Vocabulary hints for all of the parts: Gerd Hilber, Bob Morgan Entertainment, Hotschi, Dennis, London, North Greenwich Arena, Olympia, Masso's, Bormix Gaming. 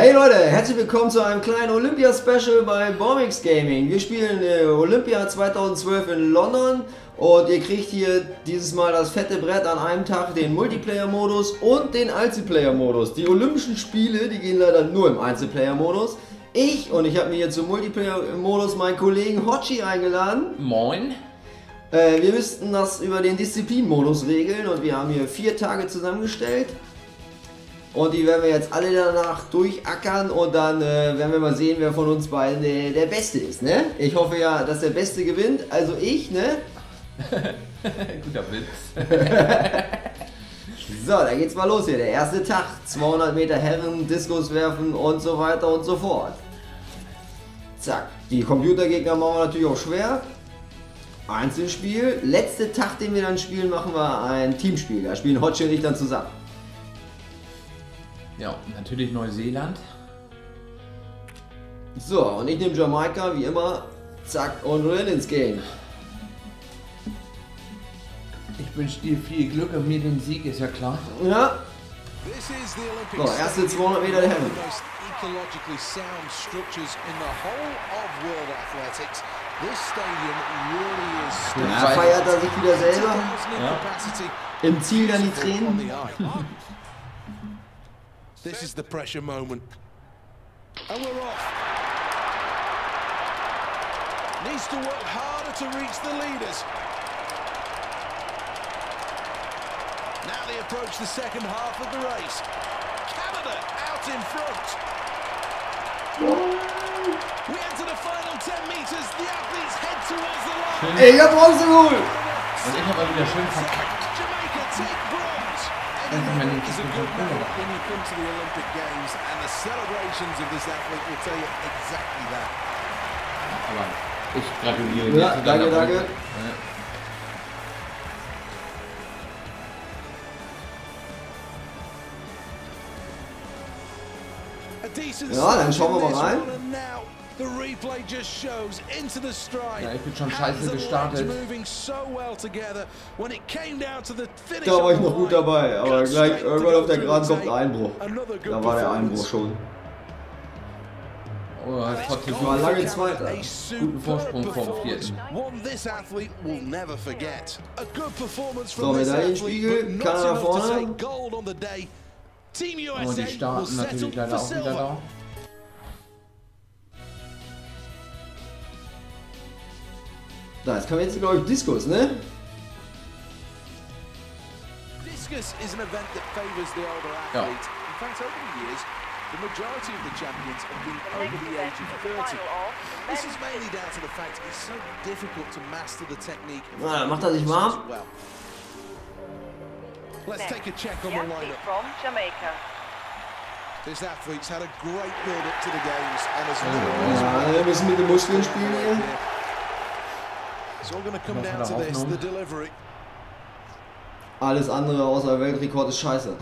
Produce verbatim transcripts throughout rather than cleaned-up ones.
Hey Leute, herzlich willkommen zu einem kleinen Olympia-Special bei Bormix Gaming. Wir spielen äh, Olympia zweitausendzwölf in London und ihr kriegt hier dieses Mal das fette Brett an einem Tag, den Multiplayer-Modus und den Einzelplayer-Modus. Die Olympischen Spiele, die gehen leider nur im Einzelplayer-Modus. Ich, und ich habe mir hier zum Multiplayer-Modus meinen Kollegen Hotschi eingeladen. Moin. Äh, wir müssten das über den Disziplin-Modus regeln und wir haben hier vier Tage zusammengestellt. Und die werden wir jetzt alle danach durchackern und dann äh, werden wir mal sehen, wer von uns beiden äh, der Beste ist, ne? Ich hoffe ja, dass der Beste gewinnt, also ich, ne? Guter Witz. So, dann geht's mal los hier, der erste Tag, zweihundert Meter Herren, Diskus werfen und so weiter und so fort. Zack, die Computergegner machen wir natürlich auch schwer. Einzelspiel, letzte Tag, den wir dann spielen, machen wir ein Teamspiel, da spielen Hotschi und ich dann zusammen. Ja, natürlich Neuseeland. So, und ich nehme Jamaika, wie immer. Zack, und rein ins Game. Ich wünsche dir viel Glück und mir den Sieg, ist ja klar. Ja. So, erste zweihundert Meter der Herren. Da feiert er sich wieder selber. Ja. Im Ziel dann die Tränen. This is the pressure moment. And we're off. Needs to work harder to reach the leaders. Now they approach the second half of the race. Canada out in front. We enter the final ten meters. The athletes head towards the line. Ey, hab Bronze geholt. Und ich hab mal wieder schön verkackt. Jamaica take bronze. Wenn man den Kissen so gut macht. Aber ich gratuliere. Ja, danke, danke. Ja. Ja, dann schauen wir mal rein. Ja, ich bin schon scheiße gestartet. Da war ich noch gut dabei, aber gleich irgendwann auf der Geraden kommt ein Einbruch. Da war der Einbruch schon. Oh, ich war lange Zweiter. Guten Vorsprung vom Vierten. So, Medaillenspiegel, Kanada vorne. Oh, die starten natürlich leider auch wieder da. Da, jetzt kann man jetzt, glaube ich, Diskus, ne? Ja. Na, macht er sich warm? Let's take a check on the lineup. These athletes had a great build up to the games and as well. Wir müssen mit den Muskeln spielen. It's all going to come down to this, the delivery. Alles andere außer Weltrekord ist scheiße.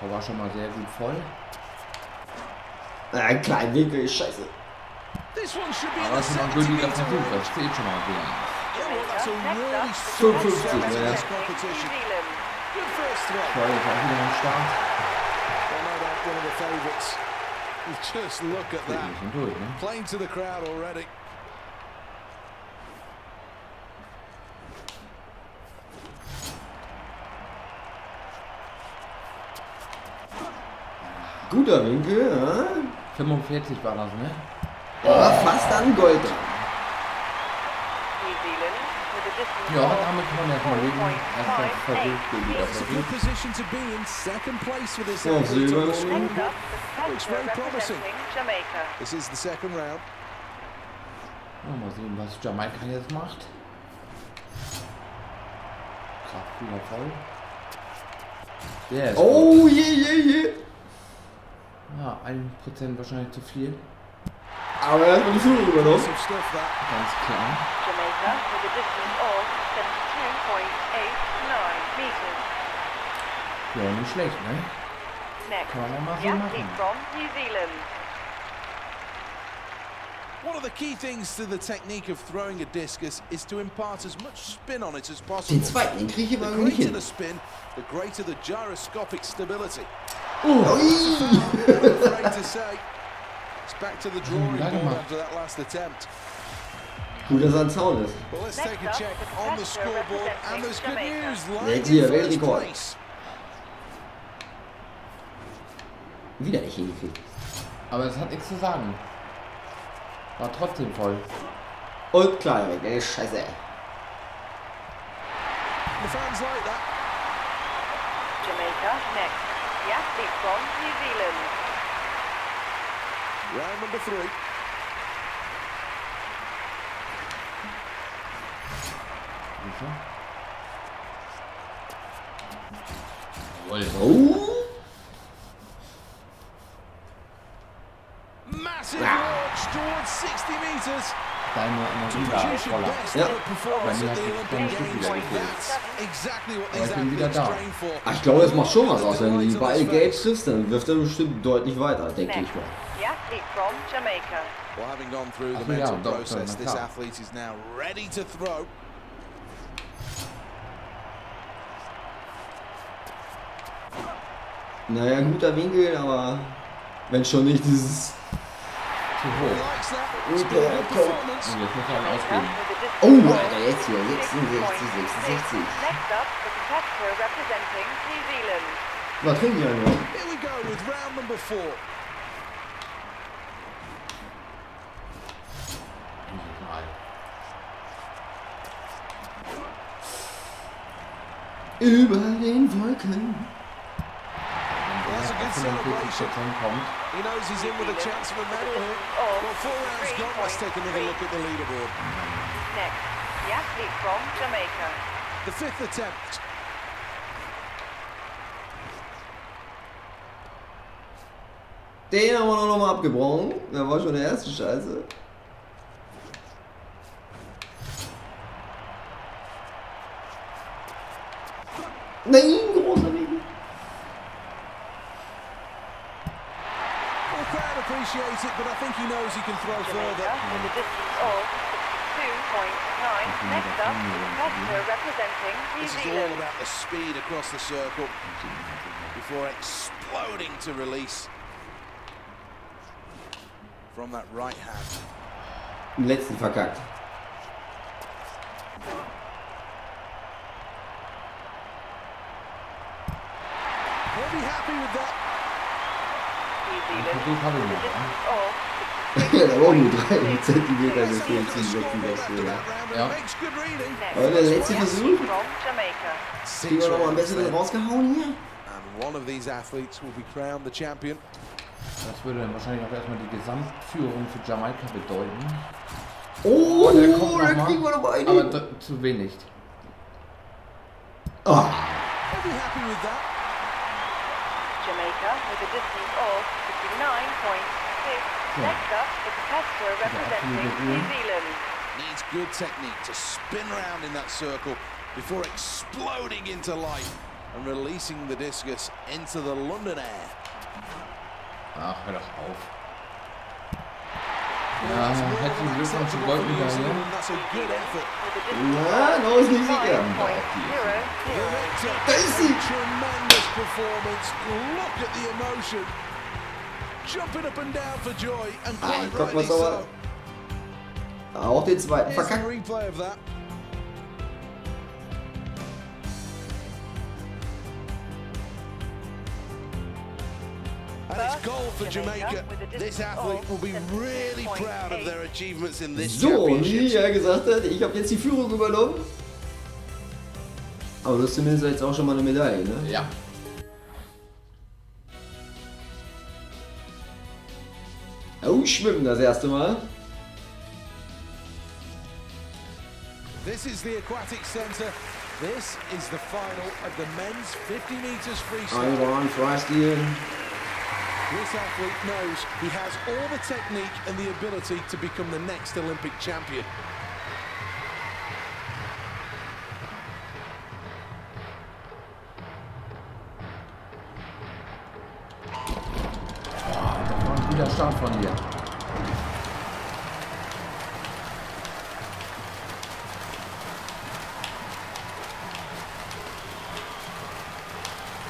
Da war schon mal sehr gut voll. Ein kleiner Winkel ist scheiße. Aber das ist mal gut, wie das gut war. Das steht schon mal wieder. fünfundfünfzig, ja. Ich war jetzt auch wieder am Start. One of the favorites. Just look at that. Playing to the crowd already. Guter Winkel, ja? fünfundvierzig war das, ne? Ja, fast an Gold. Ja, damit kann man ja verlegen. Erstmal versucht, den wieder versucht. So, Silber ist gut. Ja, mal sehen, was Jamaika jetzt macht. Kraft wieder voll. Der ist oh, je, je, je. Ja, ein Prozent wahrscheinlich zu viel. Aber er hat die Führung übernommen. Ganz klar. Ja, nicht schlecht, ne? Kann man ja mal so machen. One of the key things to the technique of throwing a discus is to impart as much spin on it as possible. Den zweiten kriege ich aber nicht hin. The greater the spin, the greater the gyroscopic stability. It's back to the drawing board after that last attempt. Gut, dass er ein Zaun ist. Well, let's take a check on the scoreboard, and there's good news. Lions in first place. Wieder nicht hingekriegt. Aber es hat nichts zu sagen. War trotzdem voll. Und klar weg, ey, scheiße. The fans like that. Jamaica next. The athlete from New Zealand. Round number three. Oh. Massive launch towards sixty meters. To produce your best performance at the Olympic Games, that's exactly what these athletes train for. Ach, ich glaube, es macht schon was aus, wenn du die Ball gelb triffst, dann wirft er bestimmt deutlich weiter, denke ich mal. Well, having gone through the mental process, this athlete is now ready to throw. Naja, guter Winkel, aber wenn schon nicht dieses zu hoch. Und der Kopf. Oh, Alter, jetzt hier. sechsundsechzig, sechsundsechzig. Was trinken wir denn noch? Über den Wolken. He knows he's in with a chance of a medal here. Well, four rounds gone, let's take another look at the leaderboard. Next, the athlete from Jamaica. The fifth attempt. Den haben wir noch mal abgebrochen. Da war schon der erste Scheiße. Nein, großer Winkel. Appreciates it, but I think he knows he can throw further. In the distance of sixty-two point nine. Next up, Hester representing New Zealand. This is all about the speed across the circle before exploding to release from that right hand. Letzten verkackt. He'll be happy with that. Ja, da waren nur drei Zentimeter, also vierundzwanzig, sechsundsechzig. Ja. Aber der letzte Versuch. Kriegen wir nochmal am besten rausgehauen hier? Das würde dann wahrscheinlich auch erstmal die Gesamtführung für Jamaika bedeuten. Oh, oh der kommt da kriegen wir nochmal einen. Aber zu wenig. Oh. Jamaica with a distance of fifty-nine point six. Next up, the competitor representing New Zealand. Needs good technique to spin round in that circle before exploding into life and releasing the discus into the London air. Ach, hör doch auf. Ja, herzlichen Glückwunsch zur Goldmedaille. Ja, no, ist nicht sicher. Da ist sie! Performance. Look at the emotion. Jumping up and down for joy and quite ah, rightly so. Auch den zweiten verkackt. Replay of that. And it's goal for Jamaica. This athlete will be really proud of their achievements in this championship. So, wie er gesagt hat, ich habe jetzt die Führung übernommen. Aber du hast zumindest jetzt auch schon mal eine Medaille, ne? Ja. Oh, schwimmen das erste Mal. This is the aquatic center. This is the final of the men's fifty meters freestyle. Einwand, Freistil. This athlete knows he has all the technique and the ability to become the next Olympic champion. Start von dir.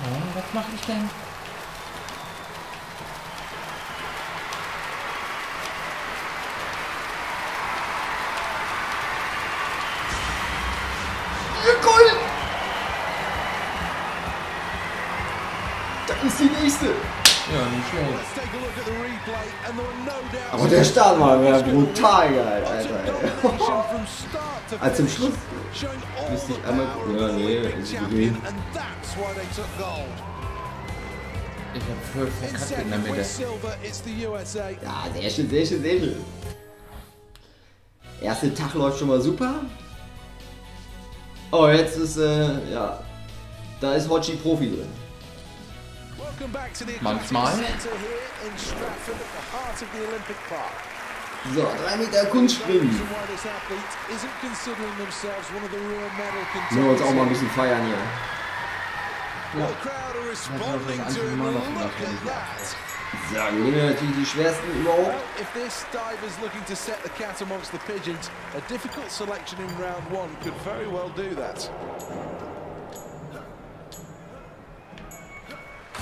Oh, was mache ich denn? Ja, nicht schlecht. Aber der Start war brutal geil, Alter. Als zum Schluss müsste ich einmal. Ja, nee, ich bin. Ich hab voll verkackt in der Mitte. Ja, sehr schön, sehr schön, sehr schön. Erster Tag läuft schon mal super. Oh, jetzt ist, äh, ja. Da ist Hotschi Profi drin. Manchmal. So, drei Meter Kunstspringen. Sollen wir uns auch mal ein bisschen feiern hier. Ja. Ja, wir nehmen natürlich die schwersten überhaupt.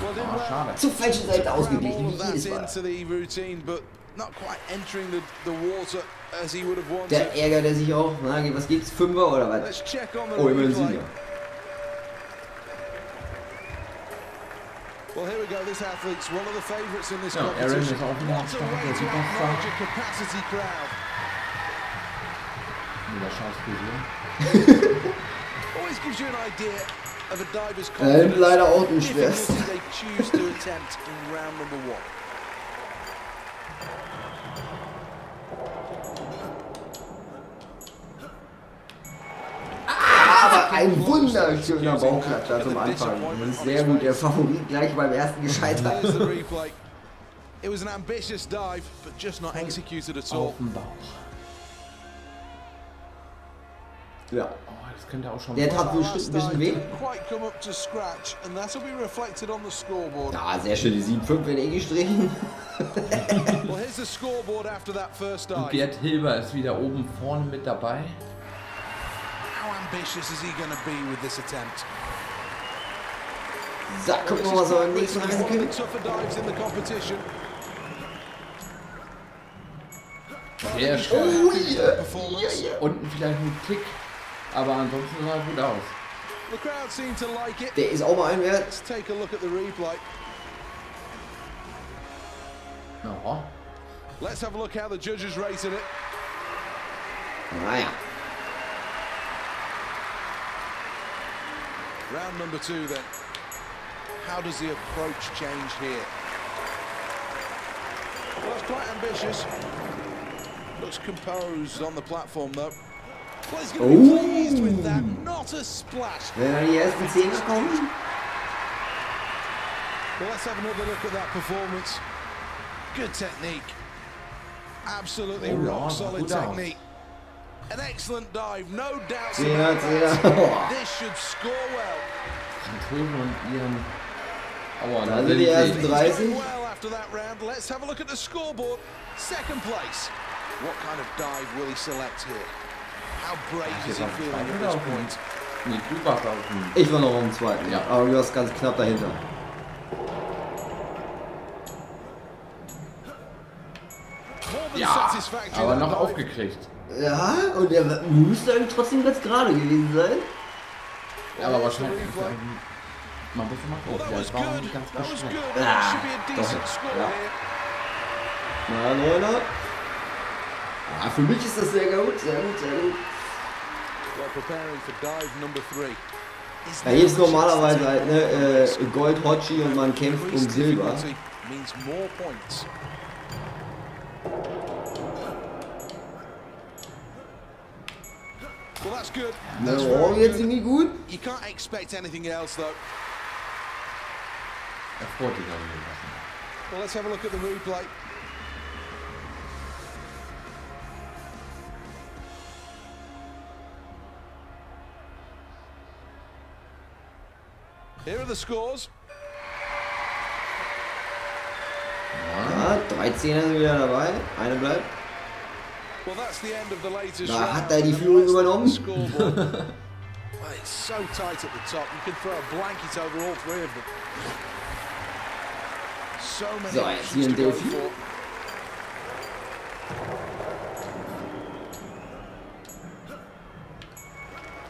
Oh, schade. Zur falschen Seite ausgeglichen, wie jedes Mal. Der ärgert er sich auch. Na, was gibt's? Fünfer oder was? Oh, immer ein Sieger. Ja, Aaron ist auch wieder am Start, der Superstar. Wieder Schauspieler. Ähm, leider auch den schwersten. Aber ein wunderschöner Bauchklatscher zum Anfang. Das ist sehr gut, der Favorit gleich beim ersten gescheitert. Auf dem Bauch. Ja. Das könnte auch schon der hat bestimmt ein bisschen weh. Ja, sehr schön, die sieben fünf wird eh gestrichen. Und Gerd Hilber ist wieder oben vorne mit dabei. So, gucken wir mal, was wir beim nächsten Mal rennen können. Sehr schön. Oh, yeah. Yeah, yeah. Unten vielleicht ein Tick. Aber ansonsten sah er gut aus. Der ist auch mal einwärts. Ja. Naja. Round number two then. How does the approach change here? Well, it's quite ambitious. Looks composed on the platform though. Oh! Wenn er die ersten zehn kommt. Oh ja, gut aus. Ja, ja. Da sind die ersten dreißig. Ich war noch am zweiten, ja. Aber du warst ganz knapp dahinter. Ja, aber noch aufgekriegt. Ja, und der müsste eigentlich trotzdem ganz gerade gewesen sein. Ja, aber wahrscheinlich. Man muss mal gucken. Das war nicht ganz bestimmt. Ja, das ist ja. Na, Leute. Ah, für mich ist das sehr gut, sehr gut, sehr gut. Ja, hier ist normalerweise halt, ne, äh, Gold, Hotschi und man kämpft um Silber. Na, oh, jetzt sind die gut. Here are the scores. Ja, dreizehner sind wieder dabei. Eine bleibt. Da hat er die Führung übernommen. Well, it's so tight at the top, you can throw a blanket over all three of them. So many so, options to go for.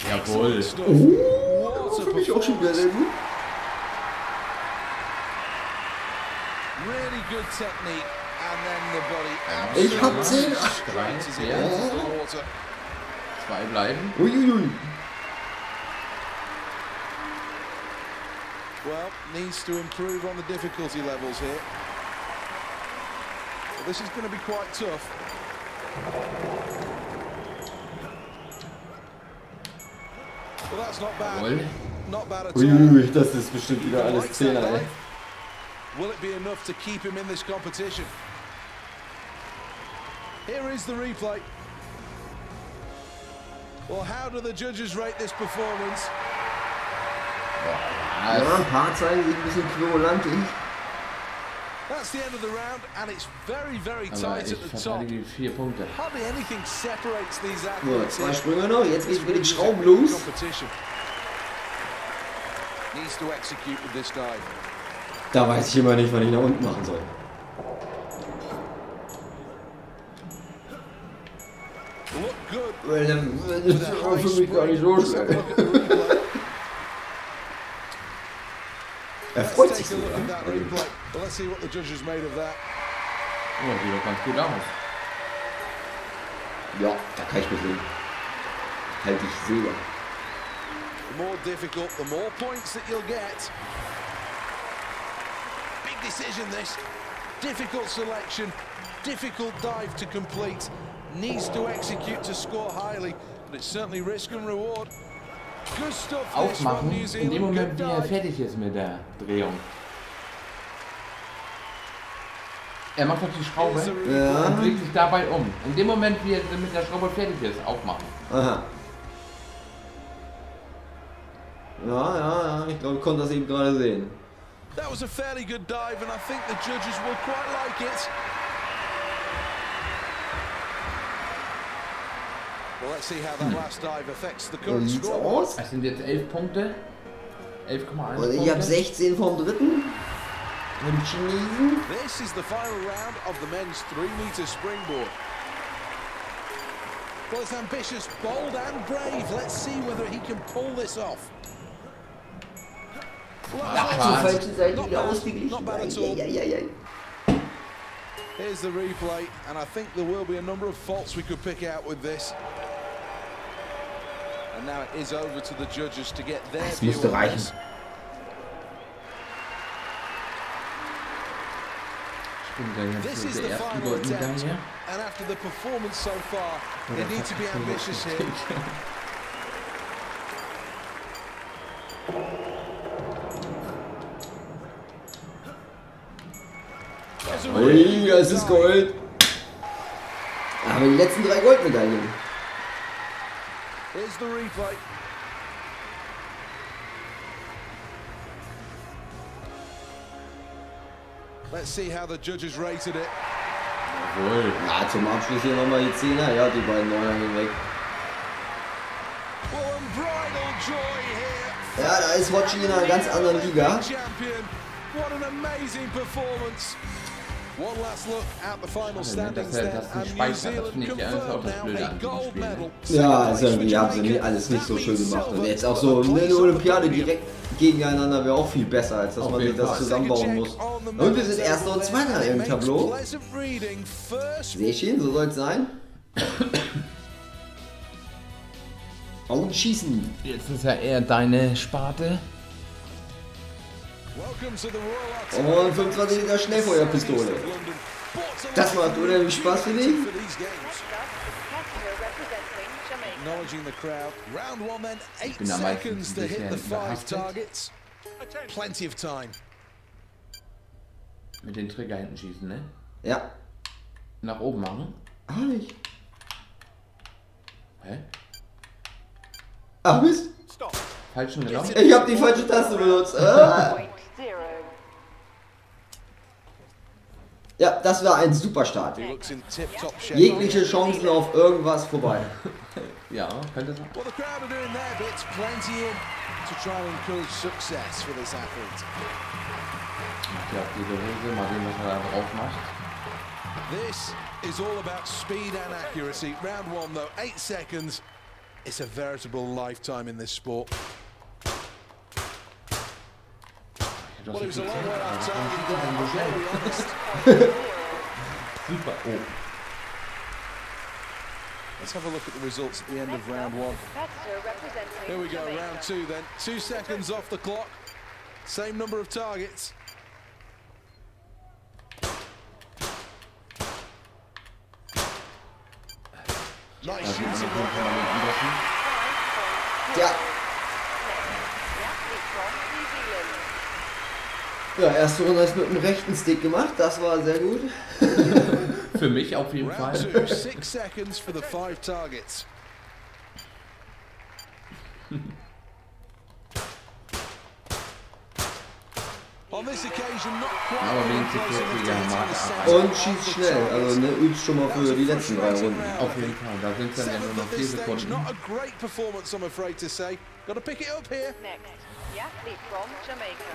Jawohl. Oh, für mich auch schon wieder sehr gut. Really good technique, and then the body absolutely. Ich hab zehn. Ach, ja. Zwei bleiben. Uiuiui. Well, needs to improve on the difficulty levels here. Well, this is going to be quite tough. Well, that's not bad. Jawohl. Not bad at all. Uiuiui, das ist bestimmt wieder alles Zehner, ey. Will it be enough to keep him in this competition? Here is the replay. Well, how do the judges rate this performance? That's the end of the round, and it's very, very tight at the top. Hardly anything separates these athletes. Zwei Sprünge noch, jetzt geht's mit den Schrauben los. Needs to execute with this dive. Da weiß ich immer nicht, was ich nach unten machen soll. Look good. Well, das ist auch für mich gar nicht so schlecht. Er freut sich sogar. Oh, sieht doch ganz gut aus. Ja, da kann ich mich sehen. Halte ich selber. The more difficult, the more points that you'll get. Big decision this. Difficult selection. Difficult dive to complete. Needs to execute to score highly, but it's certainly risk and reward. Good stuff this from New Zealand. In dem Moment, wie er fertig ist mit der Drehung. Er macht auf die Schraube ja. Und dreht sich dabei um. In dem Moment, wie er mit der Schraube fertig ist, aufmachen. Aha. Ja, ja, ja. Ich glaube, ich konnte das eben gerade sehen. That was a fairly good dive, and I think the judges will quite like it. Well, let's see how that last dive affects the current score. Das sind jetzt elf Punkte. elf Komma eins. Ich habe sechzehn vom dritten. Vom Chinesen. This is the final round of the men's three meter springboard. Well, it's ambitious, bold and brave. Let's see whether he can pull this off. Ach, die falsche Seite wieder ausgeglichen. Here's the replay, and I think there will be a number of faults we could pick out with this. And now it is over to the judges to get their view on this. This is the final attempt, and after the performance so far, they need to be ambitious here. Liga, es ist Gold. Da haben wir die letzten drei Goldmedaillen. Here's the replay. Let's see how the judges rated it. Jawohl. Ja, zum Abschluss hier nochmal die Zehner. Ja, die beiden Neuner gehen weg. Ja, da ist Hotschi in einer ganz anderen Liga. What an amazing performance. One last look at the final standings there, and New Zealand confirmed now a gold medal. Ja, also irgendwie haben sie alles nicht so schön gemacht. Und jetzt auch so eine Olympiade direkt gegeneinander wäre auch viel besser, als dass man sich das zusammenbauen muss. Und wir sind Erster und Zweiter im Tableau. Sehr schön, so soll es sein. Und schießen. Jetzt ist ja eher deine Sparte. Und fünfundzwanzig Liter Schnellfeuerpistole. Das macht unheimlich Spaß für dich. Ich bin am meisten behaftet. Mit den Trigger hinten schießen, ne? Ja. Nach oben machen? Ah, nicht. Hä? Ach, Mist. Falschen genommen? Ich hab die falsche Taste benutzt. Ah. Ja, das war ein super Start. Jegliche Chancen auf irgendwas vorbei. Ja, könnte sein. Ich glaube, die Hose, mal sehen, was er da drauf macht. This is all about speed and accuracy. Round one, though, eight seconds. It's a veritable lifetime in this sport. Well, it was a long way out of time. Super. Oh. Let's have a look at the results at the end of round one. Here we go, round two then. Two seconds off the clock. Same number of targets. Ja. Ja, erste Runde ist mit dem rechten Stick gemacht, das war sehr gut. Für mich auf jeden Fall. Aber wenigstens die und schießt schnell, also ne, übst schon mal für die letzten drei Runden. Auf jeden Fall, da sind dann ja nur noch vier Sekunden.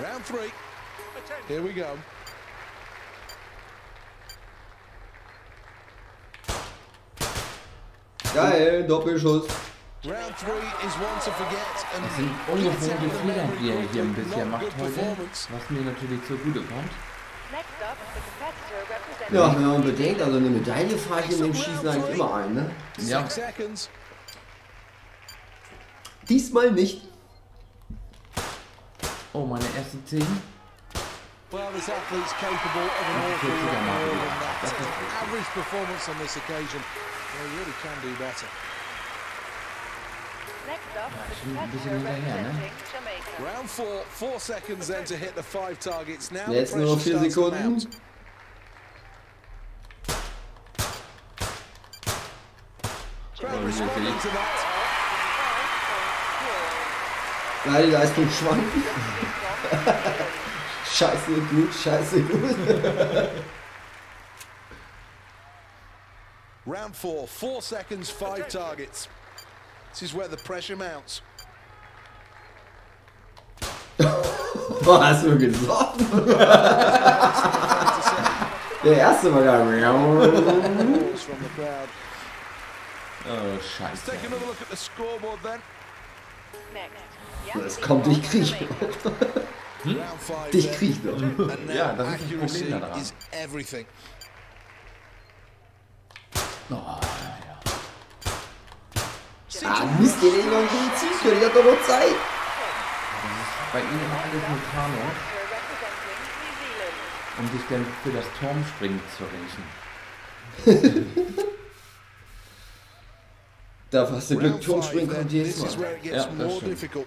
Round three. Here we go. Geil, Doppelschuss. Round three is one to forget and das sind ungewohnte Fehler, die er hier ein bisschen macht heute, was mir natürlich zugute kommt. Ja, wenn man bedenkt, also eine Medaille fahre ich in dem Schießen eigentlich immer ein, ne? Ja. Diesmal nicht. Oh, meine erste zehn. Well, this athlete's capable of an awful lot more than that. That's an average performance on this occasion. They really can do better. Round four, four seconds then to hit the five targets. Now the pressure starts to mount. Crowd responding to that. Ja, die Leistung schwankt. Scheiße gut, scheiße gut. Round four, four seconds, five targets. This is where the pressure mounts. Boah, hast du gesoffen? Der erste war da. Oh, scheiße. Das kommt, ich krieg noch. Hm? Dich krieg noch. Ja, das ist ein Problem da dran. Oh. Ah, Mist, den hätte ich noch nicht ziehen können, ich hab doch noch Zeit. Bei ihnen immer alles mit Tarnung, um sich dann für das Turmspringen zu rächen. Da hast du Glück, Turmspringen kommt jedes Mal. Ja, das stimmt.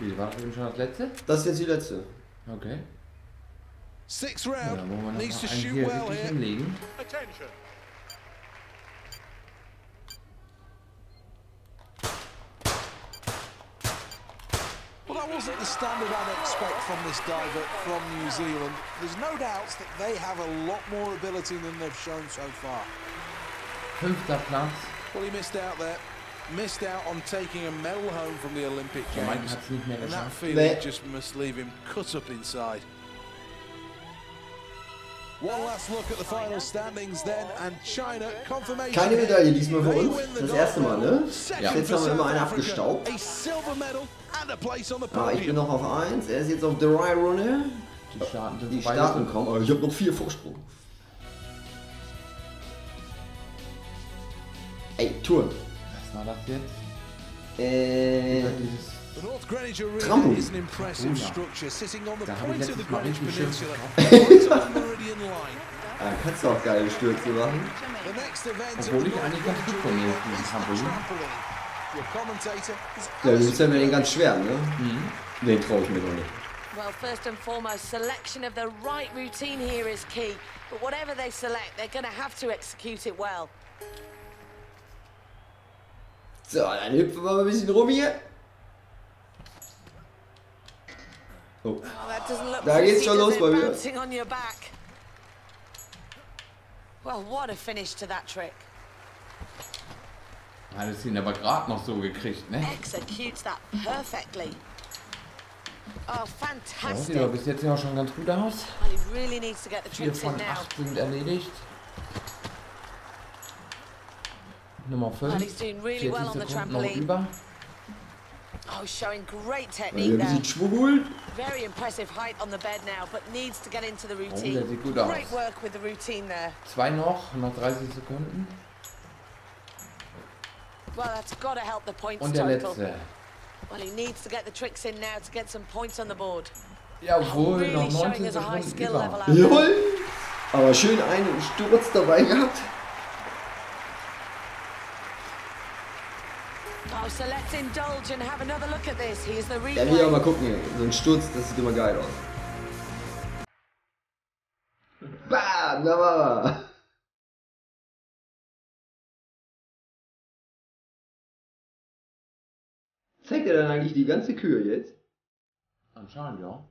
Wie, war das eben schon das letzte? Das ist jetzt die letzte. Okay. Sixth round, ja, man needs to shoot hier well here. Hinlegen. Well, that wasn't the standard I'd expect from this diver from New Zealand. There's no doubts that they have a lot more ability than they've shown so far. Fünfter Platz. Well, he missed out there. Missed out on taking a medal home from the Olympic Games. And that feeling just must leave him cut up inside. Keine Medaille diesmal für uns, das erste Mal, ne? Ja. Jetzt haben wir immer einen abgestaubt. Ah, ich bin noch auf eins, er ist jetzt auf drei Runde. Die starten, die starten kommen, aber ich habe noch vier Vorsprung. Ey, Tour. Was war das jetzt? Äh... The North Greenwich Arena is an impressive structure sitting on the point of the Greenwich Peninsula, point of the Meridian Line. Dann kannst du auch geile Stürze machen. Obwohl ich eigentlich ganz gut komme hier auf diesem Trampolin. Ja, du bist ja mit den ganz schweren, ne? Mhm. Den traue ich mir doch nicht. Well, first and foremost, selection of the right routine here is key. But whatever they select, they're going to have to execute it well. So, dann hüpfen wir mal ein bisschen rum hier. Oh. Da geht's schon los bei mir. Well, what a finish to that trick. Hat es ihn aber gerade noch so gekriegt, ne? Executes that perfectly. Oh, fantastic. Sieht aber bis jetzt ja auch schon ganz gut aus. vier von acht sind erledigt. Nummer fünf. vierzig Sekunden noch über. Oh, showing great technique there. Very impressive height on the bed now, but needs to get into the routine. Oh, sieht gut aus. Great work with the routine there. Zwei noch, noch dreißig Sekunden. Well, that's got to help the points total. Und der letzte. Well, he needs to get the tricks in now to get some points on the board. Jawohl, really noch neunzehn Sekunden über. Jawohl, aber schön einen Sturz dabei gehabt. So let's indulge and have another look at this. Here's the replay. Ja, hier mal gucken. So ein Sturz, das sieht immer geil aus. Bam, da war er. Zeigt er dann eigentlich die ganze Kür jetzt? Anscheinend ja.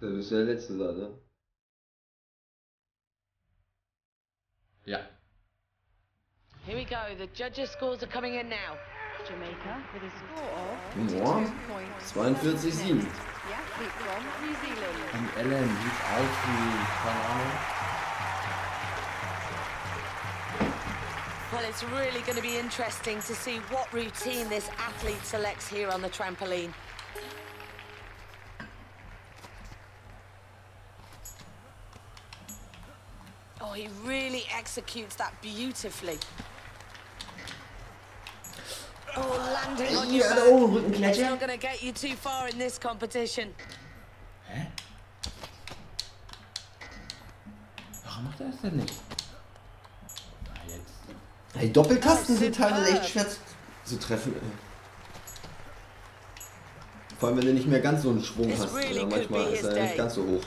Das ist der letzte da, ne? Ja. Here we go. The judges' scores are coming in now. Jamaica with a score of zweiundvierzig Komma sieben. Ja, from New Zealand. Und Ellen sieht aus wie, keine Ahnung. Well, it's really going to be interesting to see what routine this athlete selects here on the trampoline. He really executes that beautifully. Oh, landing on your own. It's not going to get you too far in this competition. Hä? Warum macht er das denn nicht? Na jetzt. Hey, Doppeltasten sind teilweise echt schwer zu treffen. Vor allem, wenn du nicht mehr ganz so einen Schwung hast. Oder manchmal ist er nicht ganz so hoch.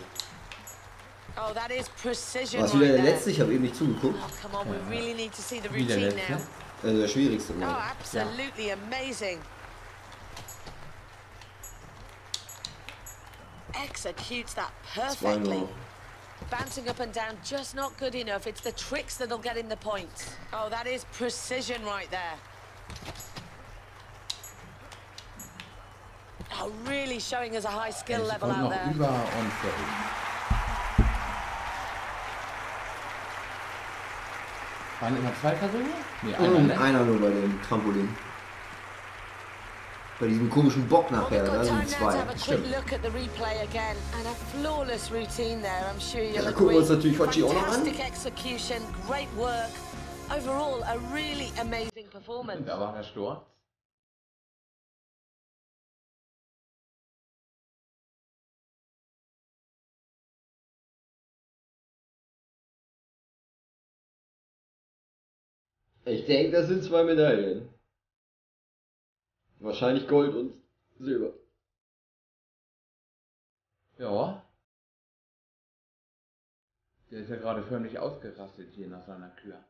Oh, that is precision. Was wieder der letzte? Ich habe eben nicht zugeguckt. Oh, come on, we really need to see the routine now. Also der schwierigste Mal. Oh, absolutely amazing. Executes that perfectly. Bouncing up and down, just not good enough. It's the tricks that'll get in the points. Oh, that is precision right there. Oh, really showing us a high skill level out there. Waren immer zwei Personen? Nee, einer, ne? Einer nur bei dem Trampolin. Bei diesem komischen Bock nachher, da sind zwei. Stimmt. Ja, da gucken wir uns natürlich Hotschi auch noch an. Da war der Sturz. Ich denke, das sind zwei Medaillen. Wahrscheinlich Gold und Silber. Ja. Der ist ja gerade förmlich ausgerastet hier nach seiner Kür.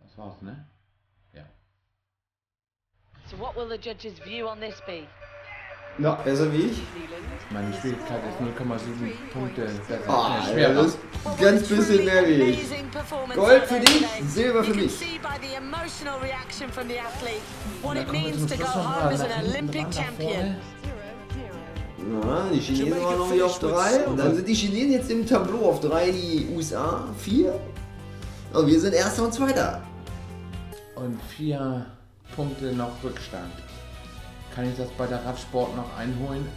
Das war's, ne? So what will the judges' view on this be? Na, besser wie ich? Meine Schwierigkeit ist null Komma sieben Punkte. Das ist ah, schwer. Das ist ganz bisschen mehr wie ich. Gold für dich, Silber für mich. Na, die Chinesen waren noch nicht auf drei. Und dann sind die Chinesen jetzt im Tableau auf drei, die U S A vier. Und wir sind Erster und Zweiter. Und vier Punkte noch Rückstand. Kann ich das bei der Radsport noch einholen?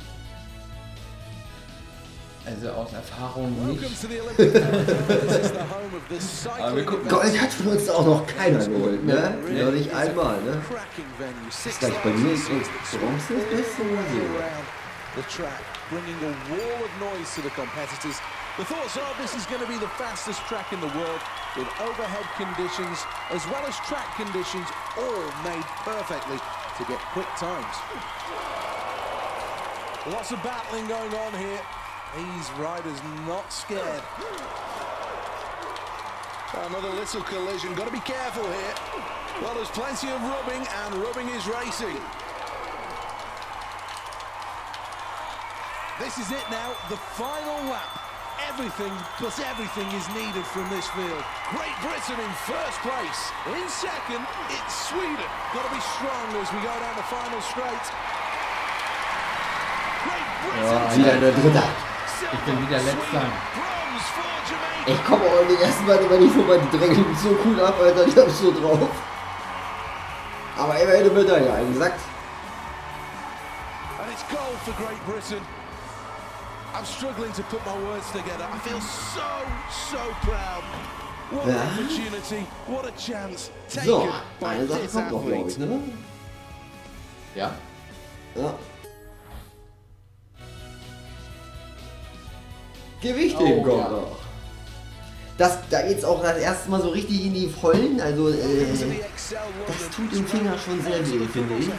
Also aus Erfahrung nicht. Aber wir gucken. Gold hat für uns auch noch keiner geholt, ne? Ja, ja, nicht einmal, ne? Das ist gleich bei mir. Bronze ist besser oder so? The thoughts are this is going to be the fastest track in the world, with overhead conditions as well as track conditions all made perfectly to get quick times. Lots of battling going on here. These riders not scared. Another little collision, got to be careful here. Well, there's plenty of rubbing, and rubbing is racing. This is it now, the final lap. Everything plus everything is needed from this field. Great Britain in first place. In second, it's Sweden. Got to be strong as we go down the final straight. Great Britain. Ja, wieder der Dritte. Ich bin wieder Letzter. Ich komme ordentlich erstmal über die vorbei. Die drängen mich so cool ab, Alter. Ich hab's so drauf. Aber immerhin eine Medaille eingesackt. And it's gold for Great Britain. I'm struggling to put my words together. I feel so, so proud. What an opportunity, what a chance. So, eine Sache kommt noch, glaube ich, ne? Ja. Ja. Gewicht eben kommt noch. Das, da geht's auch das erste Mal so richtig in die Vollen. Also, äh, das tut dem Finger schon sehr weh, finde ich. Ja.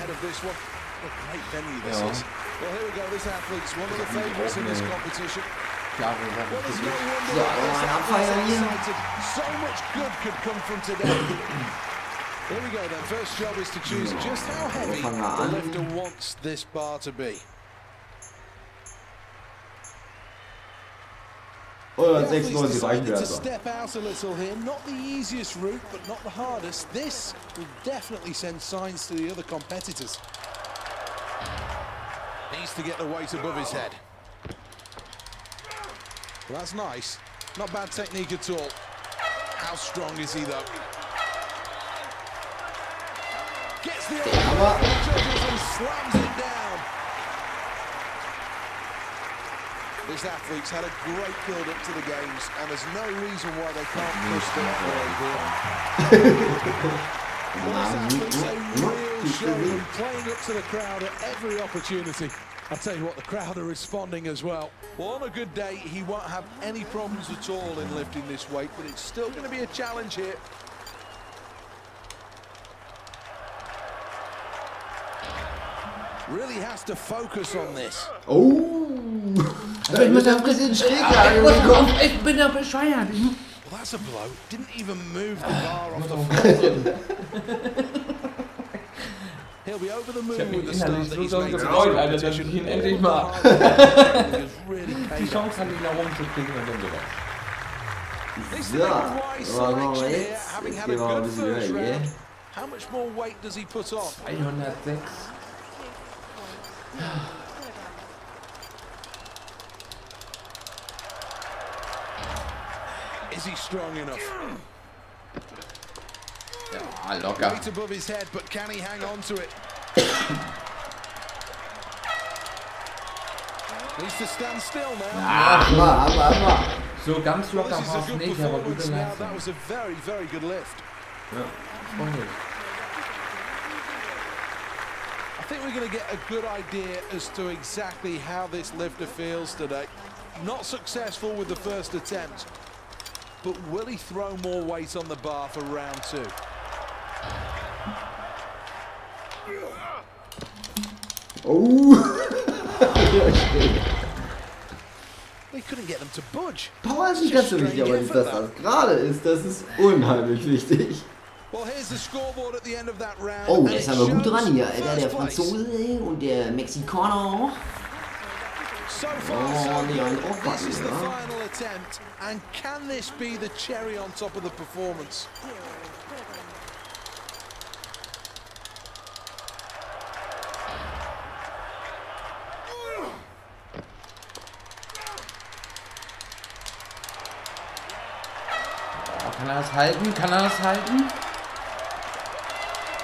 So, fangen wir an. hundertsechsundneunzig reicht mir also. Needs to get the weight above his head. Well, that's nice. Not bad technique at all. How strong is he though? Gets the arm, judges and slams it down. This athlete's had a great build up to the games, and there's no reason why they can't push the envelope here. Well, showing, playing up to the crowd at every opportunity. I'll tell you what, the crowd are responding as well. Well, on a good day, he won't have any problems at all in lifting this weight, but it's still going to be a challenge here. Really has to focus on this. Oh! Ich muss ein bisschen schräg. Ich bin ja bescheuert. Well, that's a blow. Didn't even move the bar off the floor. He'll be over the moon with the start that he's made. Die Chance hat ihn da rumzukriegen und dann wieder. How much more weight does he put on? hundertsechs. Is he strong enough? Ja, locker. Ach, mal, mal, mal. So ganz locker war es nicht, aber gute Leistung. Ja, Freunde. I think we're going to get a good idea as to exactly how this lifter feels today. Not successful with the first attempt, but will he throw more weight on the bar for round two? Oh! They couldn't get them to budge. Power ist nicht ganz so wichtig, aber das, was gerade ist, das ist unheimlich wichtig. Oh, das haben wir gut ran hier, Alter, der Franzose und der Mexikaner. So far, so good. This is the final attempt, and can this be the cherry on top of the performance? Kann er das halten? Kann er das halten?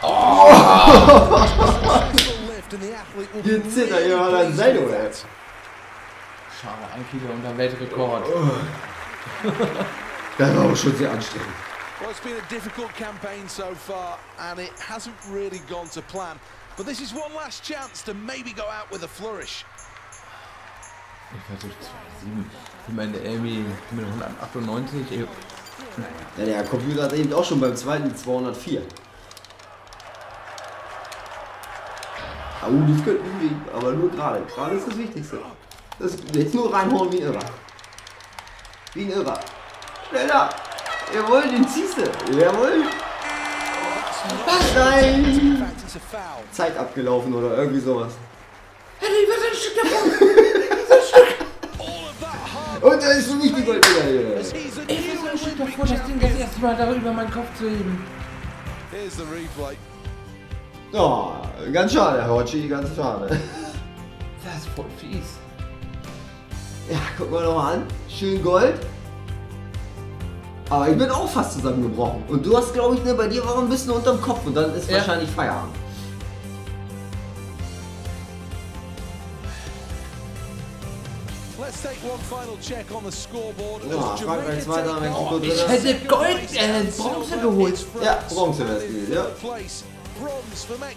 Oh! Hier zieht er ja mal an Seil, oder? Schade, ein Kilo unter Weltrekord. Oh. Das war auch schon sehr anstrengend. Well, it's been a difficult campaign so far, and it hasn't really gone to plan. But this is one last chance to maybe go out with a flourish. Ich weiß nicht, ich meine, Amy mit hundertachtundneunzig. Ey. Ja, der Computer hat eben auch schon beim zweiten zweihundertvier. Oh, das könnte irgendwie, aber nur gerade. Gerade ist das Wichtigste. Das jetzt nur reinhauen wie ein Irrer. Wie ein Irrer. Schneller! Jawohl, den ziehst du! Jawohl! Nein! Zeit abgelaufen oder irgendwie sowas. Hey, was ist ein Stück davon? Und da ist so nicht die Goldmedaille hier. Ich will so ein Stück davon, das Ding das erste Mal darüber meinen Kopf zu heben. Oh, ganz schade, Herr Hotschi, ganz schade. Das ist voll fies. Ja, guck mal nochmal an. Schön Gold. Aber ich bin auch fast zusammengebrochen. Und du hast, glaube ich, ne, bei dir war ein bisschen unterm Kopf und dann ist ja wahrscheinlich Feierabend. Ja, Frankreich zweiter, Mexiko dritter. Ich hätte Gold, äh, Bronze geholt. Ja, Bronze wäre es gewesen, ja.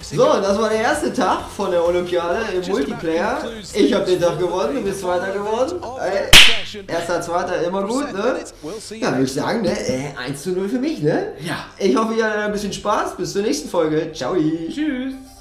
So, das war der erste Tag von der Olympiade im Multiplayer. Ich habe den Tag gewonnen, du bist Zweiter geworden. Äh, erster, Zweiter, immer gut, ne? Ja, würde ich sagen, ne? Äh, eins zu null für mich, ne? Ja. Ich hoffe, ihr hattet ein bisschen Spaß. Bis zur nächsten Folge. Ciao. Tschüss.